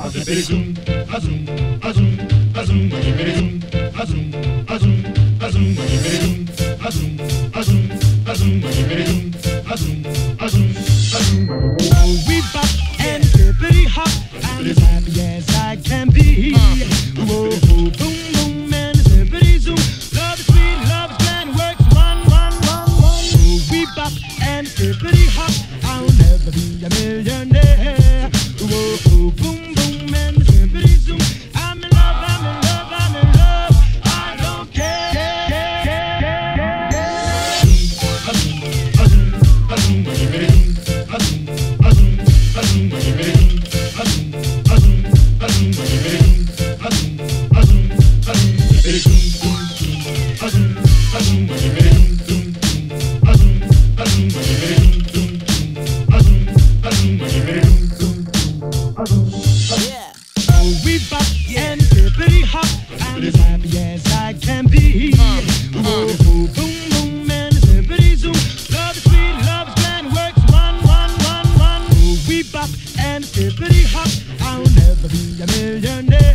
Zoom, a zoom, a zoom, a zoom, a zoom, a zoom, a zoom, a zoom, a zoom, a zoom, a zoom, a zoom, a zoom. We bop and bippity hop, I'm as happy as I can be. Whoa, boom, boom, and bippity zoom. Love is sweet, love is grand, works one, one, one, one. We bop and bippity hop, I'll never be a millionaire. Whoa, boom. Bippity hop, I'll never be a millionaire.